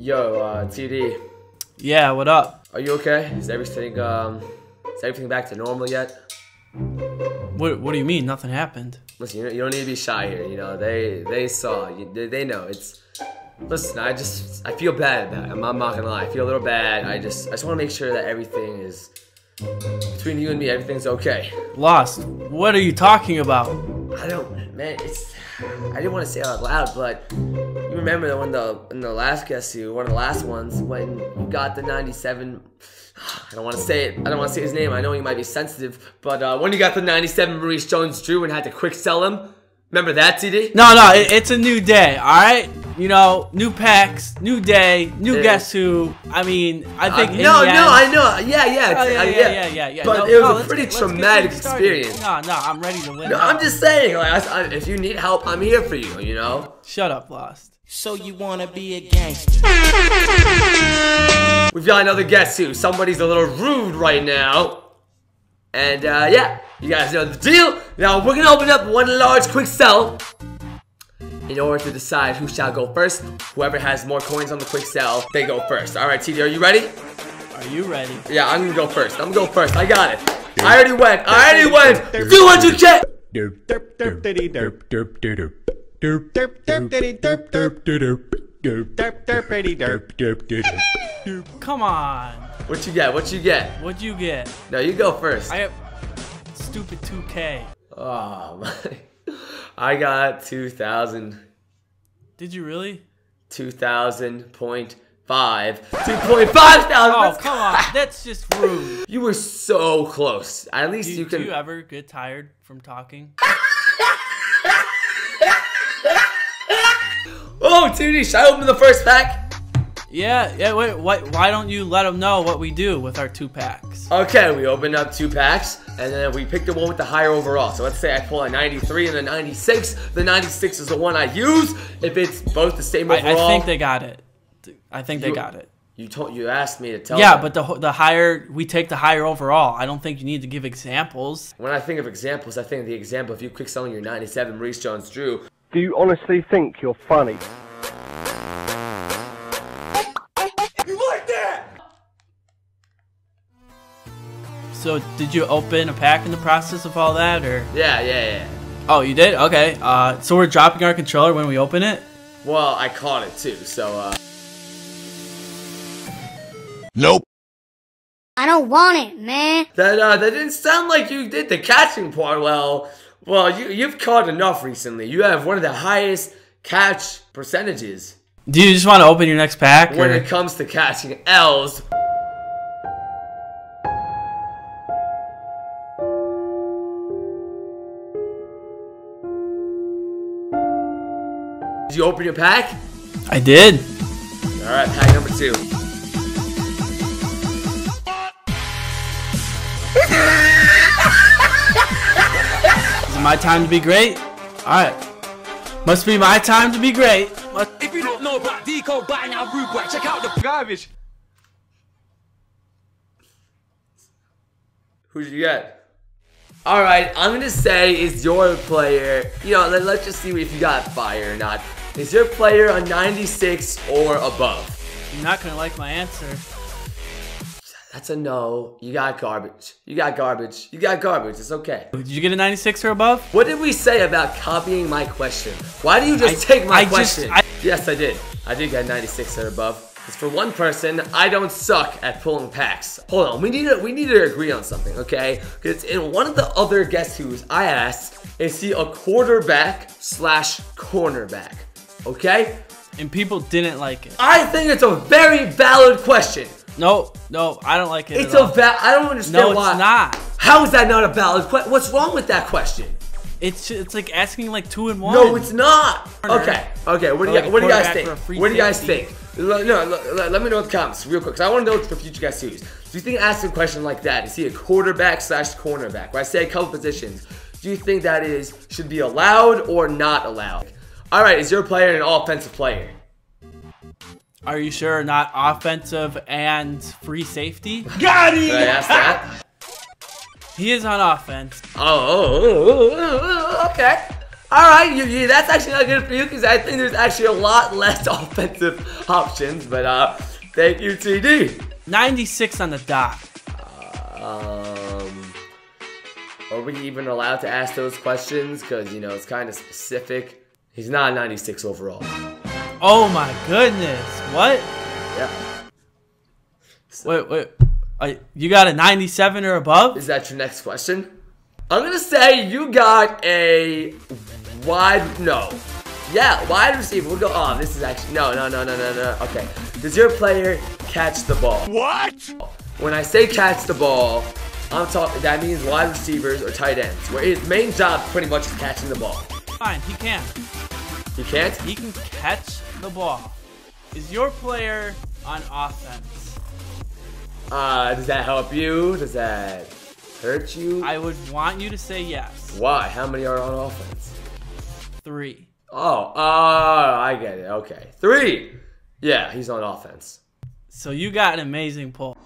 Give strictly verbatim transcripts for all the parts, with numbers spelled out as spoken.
Yo, uh, T D. Yeah, what up? Are you okay? Is everything um, is everything back to normal yet? What What do you mean? Nothing happened. Listen, you don't need to be shy here. You know, they they saw. They know. It's. Listen, I just I feel bad about it. I'm, I'm not gonna lie. I feel a little bad. I just I just want to make sure that everything is between you and me. Everything's okay. Lost. What are you talking about? I don't, man. It's. I didn't want to say it out loud, but you remember that when the in the last guest, you one of the last ones, when you got the ninety-seven. I don't want to say it. I don't want to say his name. I know he might be sensitive, but uh, when you got the ninety-seven Maurice Jones-Drew and had to quick sell him, remember that, T D? No, no, it, it's a new day. All right, you know, new packs, new day, new yeah. Guess who. I mean, I think. Uh, no, no, I know. Yeah, yeah, oh, yeah, uh, yeah, yeah, yeah, yeah, yeah. But no, it was no, a pretty get, traumatic experience. No, no, I'm ready to win. No, I'm just saying, like, I, I, if you need help, I'm here for you. You know. Shut up, Lost. So you wanna be a gangster? We've got another guest who. Somebody's a little rude right now, and uh, yeah, you guys know the deal. Now we're gonna open up one large quick sell in order to decide who shall go first. Whoever has more coins on the quick sell, they go first. All right, T D, are you ready? Are you ready? Yeah, I'm gonna go first. I'm gonna go first. I got it. I already went. I already went. Do what you can. Derp derp derp derp derp derp derp. Derp derp derp derp derp derp derp derp derp derp derp derp derp. Come on. What you get? What you get? What you get? No, you go first. I have stupid two K. Oh my! I got two thousand. Did you really? Two thousand point five. Two point five thousand. Oh come on! That's just rude. You were so close. At least you can. Do you ever get tired from talking? Oh, T D, should I open the first pack? Yeah, yeah, wait, why, why don't you let them know what we do with our two packs? Okay, we open up two packs, and then we pick the one with the higher overall. So let's say I pull a ninety-three and a ninety-six. The ninety-six is the one I use. If it's both the same overall. I, I think they got it. I think you, they got it. You told, you asked me to tell yeah, them. But the, the higher, we take the higher overall. I don't think you need to give examples. When I think of examples, I think of the example of you quick selling your ninety-seven Maurice Jones-Drew. Do you honestly think you're funny? You like that? So, did you open a pack in the process of all that, or? Yeah, yeah, yeah. Oh, you did? Okay. Uh, so we're dropping our controller when we open it? Well, I caught it too, so, uh... Nope. I don't want it, man. That, uh, that didn't sound like you did the catching part well. Well, you, you've caught enough recently. You have one of the highest catch percentages. Do you just want to open your next pack? When or? It comes to catching L's. Did you open your pack? I did. All right, pack number two. My time to be great? Alright. Must be my time to be great. Must if you don't know about Deco buying our group, check out the garbage. Who'd you get? Alright, I'm gonna say is your player, you know, let, let's just see if you got fire or not. Is your player a ninety-six or above? You're not gonna like my answer. That's a no. You got garbage. You got garbage. You got garbage. It's okay. Did you get a ninety-six or above? What did we say about copying my question? Why do you just I, take my I question? Just, I yes, I did. I did get ninety-six or above. It's for one person. I don't suck at pulling packs. Hold on. We need to, we need to agree on something, okay? Because in one of the other guess who's I asked, is he a quarterback slash cornerback, okay? And people didn't like it. I think it's a very valid question. No, no, I don't like it. It's at all. a val. I don't understand no, why. No, it's not. How is that not a valid question? What's wrong with that question? It's it's like asking like two and one. No, it's not. Okay, okay. What do you, like what do you guys think? What do you guys think? No, no, let me know in the comments real quick. Cause I want to know for future guys who's. Do you think asking a question like that is he a quarterback slash cornerback? Where I say a couple positions. Do you think that is should be allowed or not allowed? All right, is your player an offensive player? Are you sure not offensive and free safety? Got him! Did I ask that? He is on offense. Oh, okay. Alright, U G, that's actually not good for you because I think there's actually a lot less offensive options, but uh, thank you, T D. ninety-six on the dot. Um, are we even allowed to ask those questions? Because, you know, it's kind of specific. He's not a ninety-six overall. Oh my goodness, what? Yeah. So, wait, wait, I, you got a ninety-seven or above? Is that your next question? I'm going to say you got a wide, no. Yeah, wide receiver. We'll go, oh, this is actually, no, no, no, no, no, no. Okay. Does your player catch the ball? What? When I say catch the ball, I'm talking, that means wide receivers or tight ends, where his main job pretty much is catching the ball. Fine, he can. He can't? He can catch the ball. Is your player on offense? Uh, does that help you? Does that hurt you? I would want you to say yes. Why? How many are on offense? Three. Oh, uh, I get it. Okay. Three. Yeah, he's on offense. So you got an amazing pull.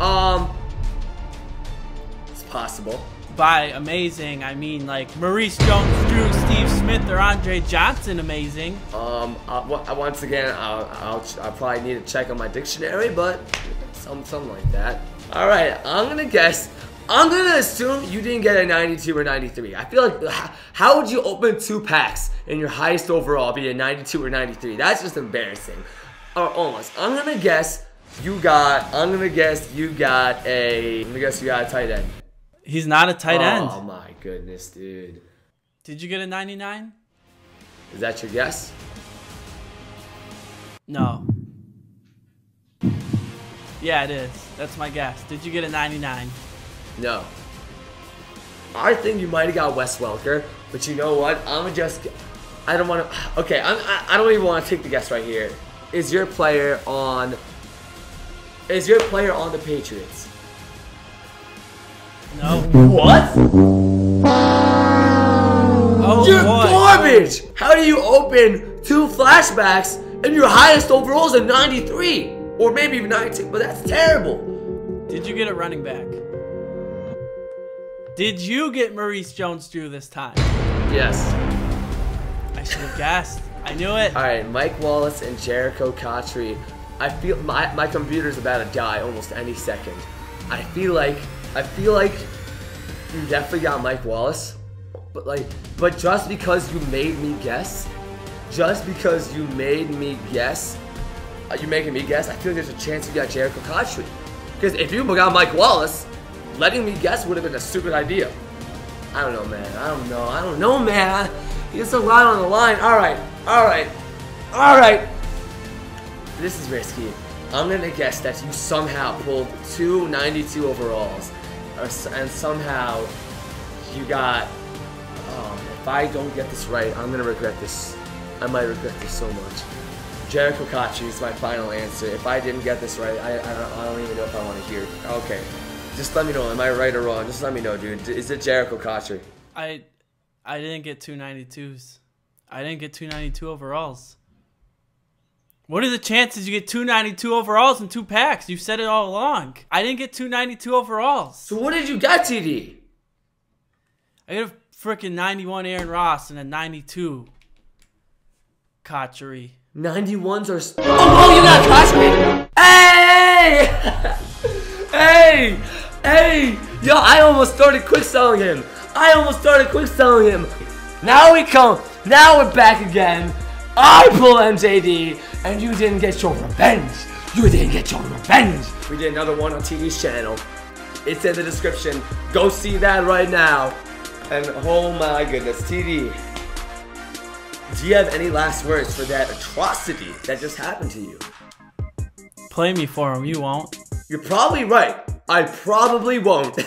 Um, it's possible. By amazing, I mean like Maurice Jones-Drew, Steve Smith, or Andre Johnson amazing. Um, I, once again, I'll, I'll, I'll probably need to check on my dictionary, but some, something like that. All right, I'm gonna guess. I'm gonna assume you didn't get a ninety-two or ninety-three. I feel like how would you open two packs and your highest overall be a ninety-two or ninety-three? That's just embarrassing. Or almost. I'm gonna guess you got. I'm gonna guess you got a. I'm gonna guess you got a tight end. He's not a tight end. Oh my goodness, dude. Did you get a ninety-nine? Is that your guess? No. Yeah, it is. That's my guess. Did you get a ninety-nine? No. I think you might have got Wes Welker, but you know what? I'm just... I don't want to... Okay, I'm, I don't even want to take the guess right here. Is your player on... Is your player on the Patriots? No. What? Oh, you're garbage! How do you open two flashbacks and your highest overall is a ninety-three? Or maybe even ninety, but that's terrible. Did you get a running back? Did you get Maurice Jones-Drew this time? Yes. I should have guessed. I knew it. All right, Mike Wallace and Jerricho Cotchery. I feel my my computer's about to die almost any second. I feel like I feel like you definitely got Mike Wallace, but like, but just because you made me guess, just because you made me guess. Are you making me guess? I feel like there's a chance you got Jerricho Cotchery. Because if you got Mike Wallace, letting me guess would have been a stupid idea. I don't know, man. I don't know. I don't know, man. It's a lot on the line. All right. All right. All right. This is risky. I'm going to guess that you somehow pulled two ninety-two overalls. Or, and somehow you got... Oh, if I don't get this right, I'm going to regret this. I might regret this so much. Jerricho Cotchery is my final answer. If I didn't get this right, I, I, don't, I don't even know if I want to hear it. Okay, just let me know. Am I right or wrong? Just let me know, dude. Is it Jerricho Cotchery? I, I didn't get two ninety-twos. I didn't get two ninety-two overalls. What are the chances you get two ninety-two overalls and two packs? You said it all along. I didn't get two ninety-two overalls. So what did you get, T D? I got a freaking ninety-one Aaron Ross and a ninety-two Cotchery. ninety-ones are... Oh, oh, you got Cotchery! Hey! Hey! Hey! Yo, I almost started quick selling him. I almost started quick selling him. Now we come. Now we're back again. I pull M J D, and you didn't get your revenge. You didn't get your revenge. We did another one on T D's channel. It's in the description. Go see that right now. And oh my goodness, T D. Do you have any last words for that atrocity that just happened to you? Play me for him, you won't. You're probably right. I probably won't.